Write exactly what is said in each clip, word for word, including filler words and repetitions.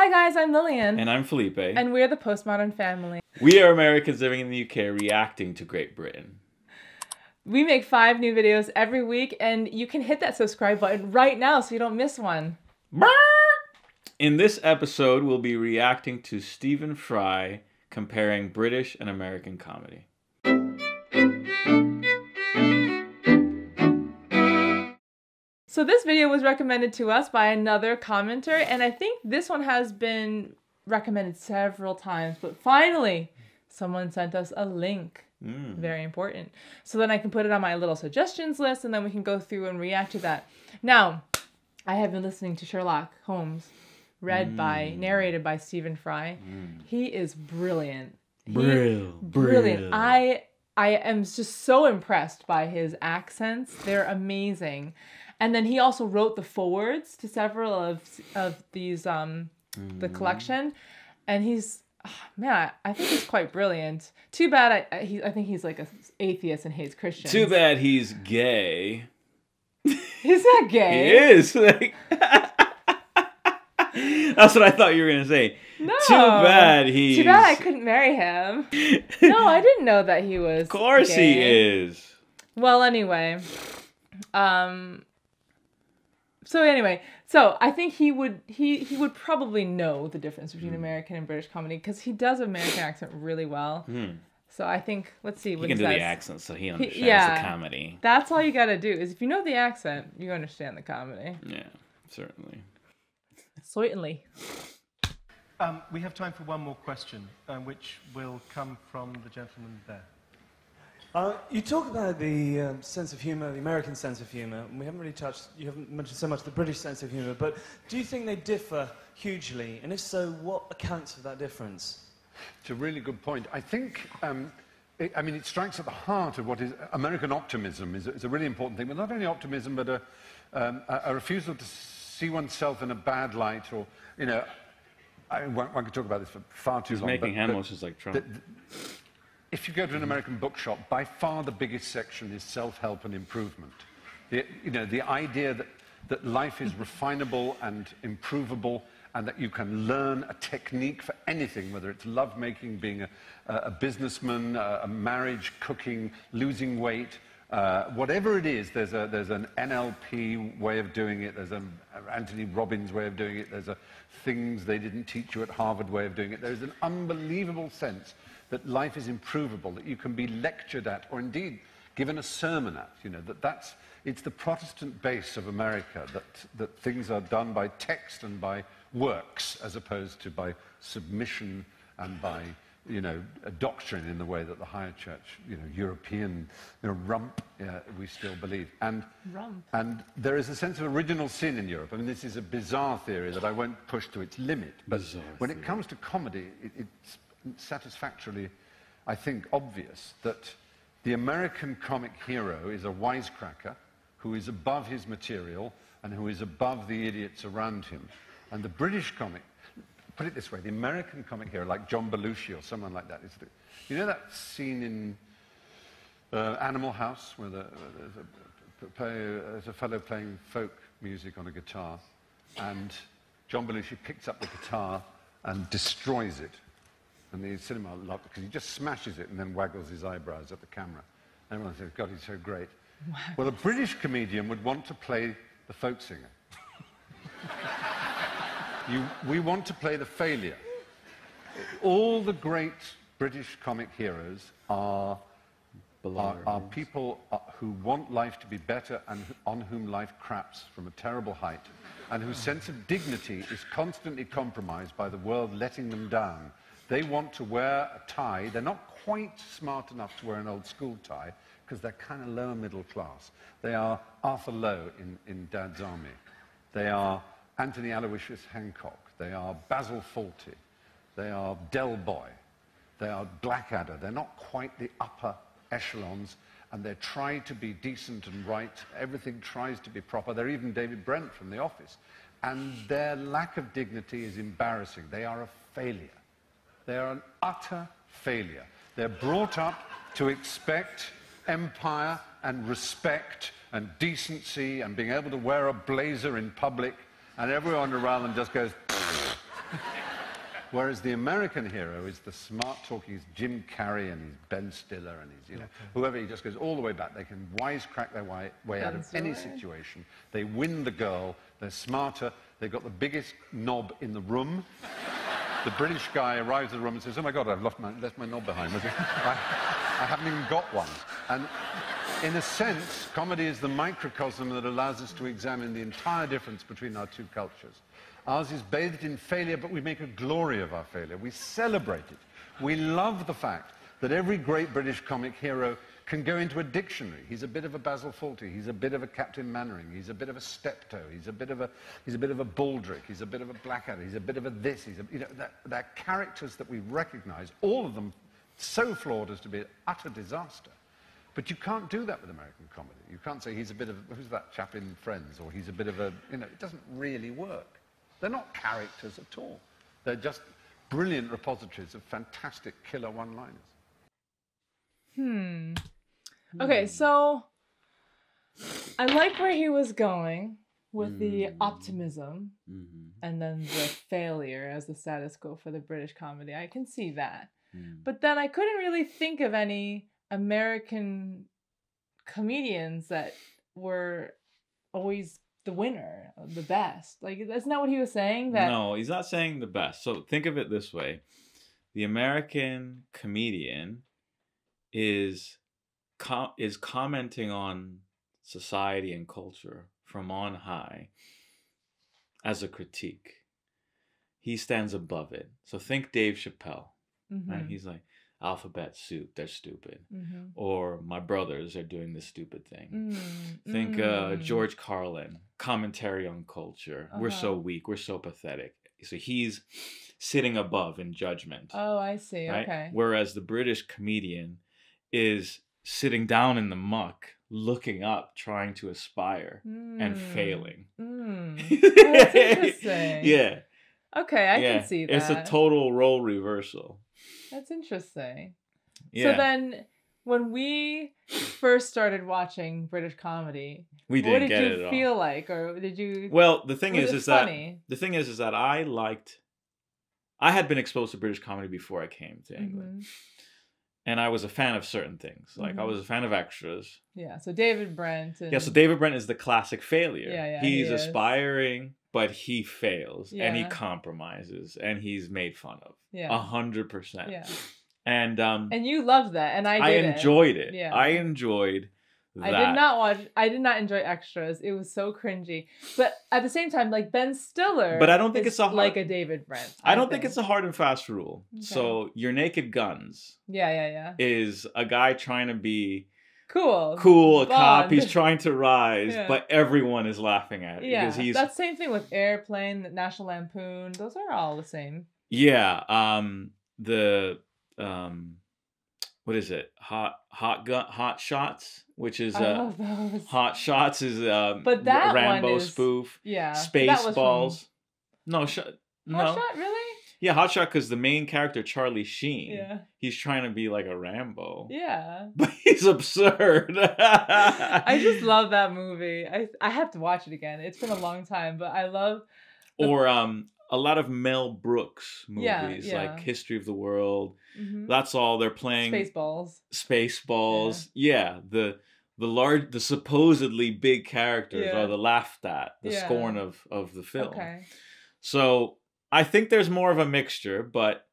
Hi guys, I'm Lillian. And I'm Felipe. And we're the Postmodern Family. We are Americans living in the U K reacting to Great Britain. We make five new videos every week, and you can hit that subscribe button right now so you don't miss one. In this episode, we'll be reacting to Stephen Fry comparing British and American comedy. So this video was recommended to us by another commenter, and I think this one has been recommended several times, but finally someone sent us a link. Mm. Very important. So then I can put it on my little suggestions list, and then we can go through and react to that. Now, I have been listening to Sherlock Holmes, read mm. by, narrated by Stephen Fry. Mm. He is brilliant. Brill, he, brilliant. I, I am just so impressed by his accents. They're amazing. And then he also wrote the forwards to several of of these um mm. the collection, and he's oh, man, I, I think he's quite brilliant. Too bad I, I he I think he's like a atheist and hates Christians. Too bad he's gay. He's not gay. He is. Like, that's what I thought you were gonna say. No. Too bad he. Too bad I couldn't marry him. No, I didn't know that he was. Of course gay. He is. Well, anyway, um. So anyway, so I think he would he he would probably know the difference between mm. American and British comedy, because he does American accent really well. Mm. So I think, let's see what he, he can says. do the accent, so he understands he, yeah, the comedy. That's all you got to do is if you know the accent, you understand the comedy. Yeah, certainly. Certainly. Um, we have time for one more question, um, which will come from the gentleman there. Uh, you talk about the uh, sense of humour, the American sense of humour, and we haven't really touched, you haven't mentioned so much the British sense of humour, but do you think they differ hugely? And if so, what accounts for that difference? It's a really good point. I think, um, it, I mean, it strikes at the heart of what is American optimism is, is a really important thing, but not only optimism, but a, um, a, a refusal to see oneself in a bad light or, you know, I, one, one could talk about this for far too He's long. He's making hand motions like Trump. The, the, If you go to an American bookshop, by far the biggest section is self-help and improvement. The, you know, the idea that, that life is refinable and improvable, and that you can learn a technique for anything, whether it's lovemaking, being a, a businessman, a marriage, cooking, losing weight, uh, whatever it is, there's, a, there's an N L P way of doing it, there's an Anthony Robbins way of doing it, there's a things they didn't teach you at Harvard way of doing it. There's an unbelievable sense that life is improvable, that you can be lectured at, or indeed given a sermon at, you know, that that's, it's the Protestant base of America, that, that things are done by text and by works, as opposed to by submission and by, you know, a doctrine in the way that the higher church, you know, European, you know, rump, uh, we still believe. And, rump. And there is a sense of original sin in Europe. I mean, this is a bizarre theory that I won't push to its limit, but bizarre when theory. It comes to comedy, it, it's, satisfactorily, I think, obvious that the American comic hero is a wisecracker who is above his material and who is above the idiots around him. And the British comic, put it this way, the American comic hero, like John Belushi or someone like that, is the, you know that scene in uh, Animal House where, the, where there's, a, there's a fellow playing folk music on a guitar, and John Belushi picks up the guitar and destroys it. And the cinema loved it because he just smashes it and then waggles his eyebrows at the camera. Everyone says, God, he's so great. Wow. Well, a British comedian would want to play the folk singer. you, we want to play the failure. All the great British comic heroes are, are, are people who want life to be better and on whom life craps from a terrible height, and whose sense of dignity is constantly compromised by the world letting them down. They want to wear a tie. They're not quite smart enough to wear an old school tie because they're kind of lower middle class. They are Arthur Lowe in, in Dad's Army. They are Anthony Aloysius Hancock. They are Basil Fawlty. They are Del Boy. They are Blackadder. They're not quite the upper echelons, and they try to be decent and right. Everything tries to be proper. They're even David Brent from The Office. And their lack of dignity is embarrassing. They are a failure. They are an utter failure. They're brought up to expect empire and respect and decency and being able to wear a blazer in public, and everyone around them just goes Whereas the American hero is the smart-talking, he's Jim Carrey and he's Ben Stiller and he's, you know, whoever, he just goes all the way back. They can wisecrack their way, way out of any situation. They win the girl, they're smarter, they've got the biggest knob in the room. The British guy arrives in the room and says, oh, my God, I've left my, left my knob behind. I, I haven't even got one. And in a sense, comedy is the microcosm that allows us to examine the entire difference between our two cultures. Ours is bathed in failure, but we make a glory of our failure. We celebrate it. We love the fact that every great British comic hero can go into a dictionary. He's a bit of a Basil Fawlty, he's a bit of a Captain Manoring, he's a bit of a Steptoe, he's a bit of a, he's a bit of a Baldrick, he's a bit of a Blackadder, he's a bit of a this, he's a, you know, that, they're characters that we recognize, all of them so flawed as to be an utter disaster. But you can't do that with American comedy. You can't say he's a bit of, who's that chap in Friends, or he's a bit of a, you know, it doesn't really work. They're not characters at all. They're just brilliant repositories of fantastic killer one-liners. Hmm. Okay, so I like where he was going with mm. the optimism mm-hmm. and then the failure as the status quo for the British comedy. I can see that. Mm. But then I couldn't really think of any American comedians that were always the winner, the best. Like, that's not what he was saying. That no, he's not saying the best. So think of it this way. The American comedian is com is commenting on society and culture from on high as a critique. He stands above it. So think Dave Chappelle. Mm-hmm. Right? He's like, alphabet soup, they're stupid. Mm-hmm. Or my brothers are doing this stupid thing. Mm-hmm. Think uh, George Carlin, commentary on culture. Uh-huh. We're so weak, we're so pathetic. So he's sitting above in judgment. Oh, I see, right? Okay. Whereas the British comedian is sitting down in the muck, looking up, trying to aspire, mm. and failing. Mm. Oh, that's interesting. Yeah. Okay, I yeah. can see that. It's a total role reversal. That's interesting. Yeah. So then, when we first started watching British comedy, we didn't what did get you it at feel all. like, or did you? Well, the thing is, is funny? that the thing is, is that I liked. I had been exposed to British comedy before I came to England. Mm-hmm. And I was a fan of certain things. Like, mm-hmm. I was a fan of Extras. Yeah, so David Brent. And... Yeah, so David Brent is the classic failure. Yeah, yeah, he's he aspiring, but he fails. Yeah. And he compromises. And he's made fun of. Yeah. A hundred percent. Yeah. And, um, and you loved that. And I did I enjoyed it. it. Yeah. I enjoyed that. I did not watch. I did not enjoy Extras. It was so cringy. But at the same time, like, Ben Stiller. But I don't think it's a hard, like a David Brent. I, I don't think. think it's a hard and fast rule. Okay. So your Naked Guns. Yeah, yeah, yeah. Is a guy trying to be cool, cool, a cop. He's trying to rise, yeah. but everyone is laughing at it yeah. because he's. That's the same thing with Airplane, National Lampoon. Those are all the same. Yeah. Um. The. Um. What is it? Hot hot gun hot shots, which is uh, hot shots is um but that Rambo one is, spoof. Yeah, Spaceballs. No shot. No hot shot, really? Yeah, Hot Shot, because the main character Charlie Sheen. Yeah. He's trying to be like a Rambo. Yeah. But he's absurd. I just love that movie. I I have to watch it again. It's been a long time, but I love. Or um. a lot of Mel Brooks movies, yeah, yeah. like History of the World. Mm-hmm. That's all they're playing. Spaceballs. Spaceballs. Yeah. yeah. The the large the supposedly big characters yeah. are the laughed at, the yeah. scorn of, of the film. Okay. So I think there's more of a mixture, but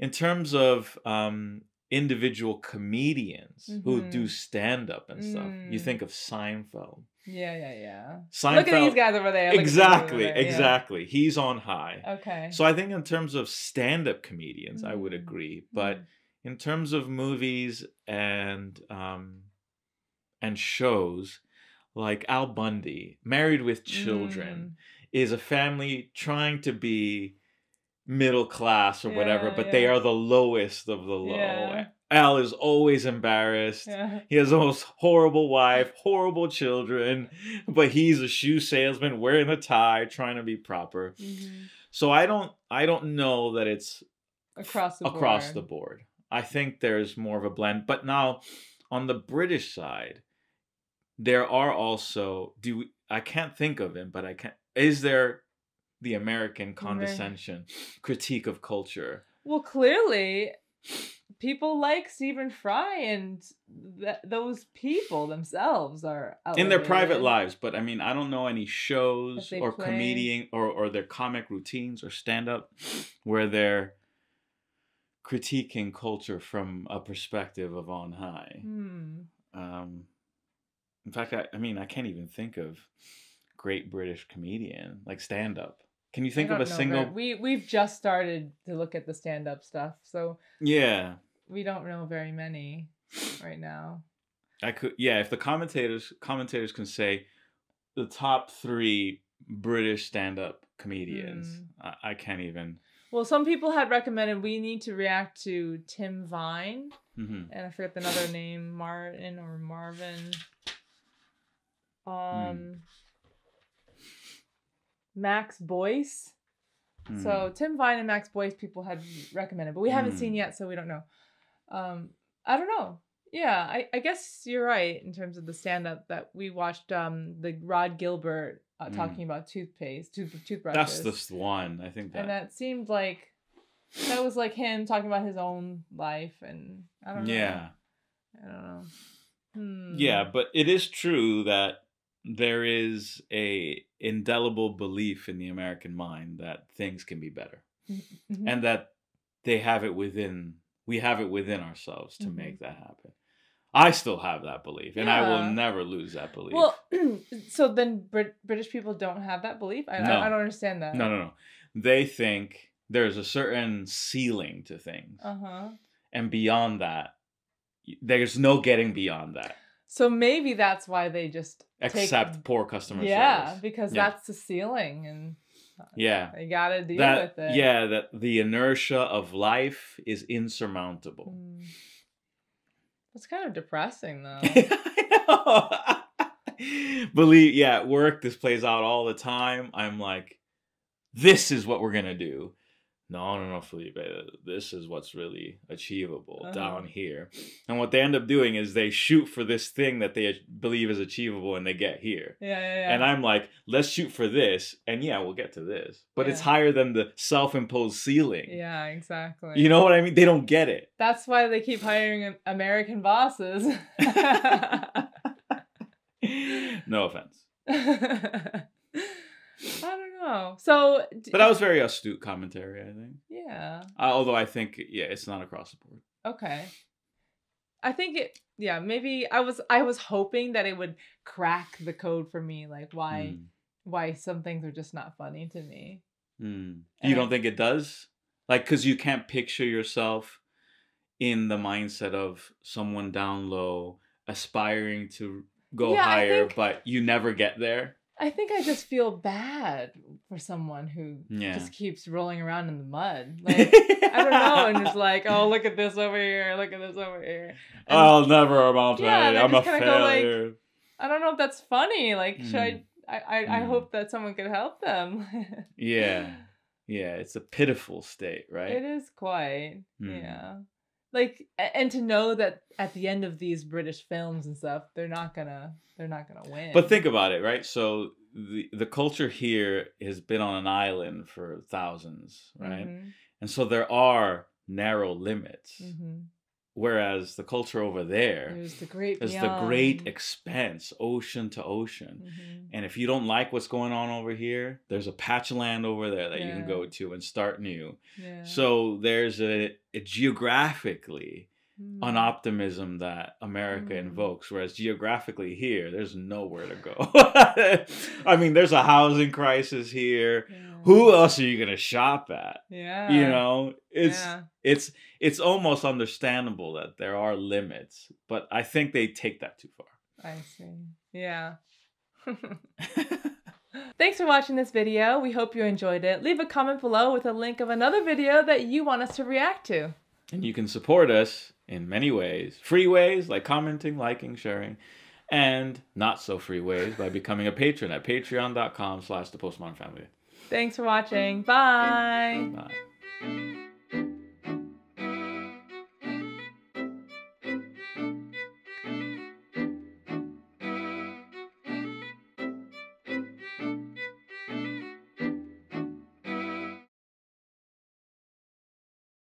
in terms of um individual comedians mm-hmm. who do stand-up and stuff, mm. you think of Seinfeld. Yeah, yeah, yeah. Seinfeld, look at these guys over there. Look exactly, over there. exactly. Yeah. He's on high. Okay. So I think in terms of stand-up comedians, mm. I would agree. But mm. in terms of movies and um, and shows, like Al Bundy, Married with Children, mm. is a family trying to be middle class or yeah, whatever, but yeah. they are the lowest of the low. Yeah. Al is always embarrassed. Yeah. He has the most horrible wife, horrible children, but he's a shoe salesman wearing a tie, trying to be proper. Mm-hmm. So I don't, I don't know that it's across the, across board. the board. I think there's more of a blend. But now, on the British side, there are also do we, I can't think of him, but I can't. Is there the American condescension, right. critique of culture. Well, clearly, people like Stephen Fry and th those people themselves are out in their private lives. But I mean, I don't know any shows or play. comedian or, or their comic routines or stand-up where they're critiquing culture from a perspective of on high. Hmm. Um, in fact, I, I mean, I can't even think of great British comedian, like stand-up. Can you think of a single... We, we've just started to look at the stand-up stuff, so... Yeah. We don't know very many right now. I could... Yeah, if the commentators commentators can say the top three British stand-up comedians, mm. I, I can't even... Well, some people had recommended we need to react to Tim Vine, mm-hmm. and I forget another name, Martin or Marvin. Um... Mm. Max Boyce. Mm. So Tim Vine and Max Boyce people had recommended, but we haven't mm. seen yet, so we don't know. Um, I don't know. Yeah, I, I guess you're right in terms of the stand-up that we watched, um, the Rod Gilbert uh, mm. talking about toothpaste, tooth toothbrushes. That's the one, I think. That. And that seemed like, that was like him talking about his own life, and I don't know. Yeah. I don't know. Hmm. Yeah, but it is true that there is a indelible belief in the American mind that things can be better, mm-hmm. and that they have it within, we have it within ourselves to mm-hmm. make that happen. I still have that belief, and yeah. I will never lose that belief. Well, so then Brit British people don't have that belief? I, no. I, I don't understand that. No, no, no. They think there's a certain ceiling to things. Uh-huh. And beyond that, there's no getting beyond that. So maybe that's why they just accept take, poor customer yeah, service. Because yeah, because that's the ceiling, and yeah, you gotta deal that, with it. Yeah, that the inertia of life is insurmountable. Mm. That's kind of depressing, though. I know. Believe, yeah, at work this plays out all the time. I'm like, this is what we're gonna do. No, no, no, Felipe, this is what's really achievable uh-huh. down here. And what they end up doing is they shoot for this thing that they believe is achievable, and they get here. Yeah, yeah, yeah. And I'm like, let's shoot for this, and yeah, we'll get to this. But yeah. it's higher than the self-imposed ceiling. Yeah, exactly. You know what I mean? They don't get it. That's why they keep hiring American bosses. No offense. I don't know. So, but that was very astute commentary, I think. Yeah. Uh, although I think, yeah, it's not across the board. Okay. I think it. Yeah, maybe I was. I was hoping that it would crack the code for me, like why, mm. why some things are just not funny to me. Mm. You don't think it does? Like, because you can't picture yourself in the mindset of someone down low aspiring to go yeah, higher, think... but you never get there. I think I just feel bad for someone who yeah. just keeps rolling around in the mud. Like, I don't know. And it's like, oh, look at this over here. Look at this over here. And I'll never amount to yeah, it. I'm a failure. Go like, I don't know if that's funny. Like, mm. should I, I, I, mm. I hope that someone could help them. Yeah. Yeah. It's a pitiful state, right? It is quite. Mm. Yeah. Like, and to know that at the end of these British films and stuff, they're not gonna, they're not gonna win. But think about it, right? So the the culture here has been on an island for thousands, right? Mm-hmm. And so there are narrow limits. Mm-hmm. Whereas the culture over there is the great, is the great expanse, ocean to ocean. Mm-hmm. And if you don't like what's going on over here, there's a patch of land over there that yeah. you can go to and start new. Yeah. So there's a, a geographically mm. an optimism that America mm. invokes, whereas geographically here, there's nowhere to go. I mean, there's a housing crisis here. Yeah. Who else are you gonna shop at? Yeah, you know, it's yeah. it's it's almost understandable that there are limits, but I think they take that too far. I see. Yeah. Thanks for watching this video. We hope you enjoyed it. Leave a comment below with a link of another video that you want us to react to. And you can support us in many ways, free ways like commenting, liking, sharing, and not so free ways by becoming a patron at patreon dot com slash the postmodern family. Thanks for watching. Bye. Bye.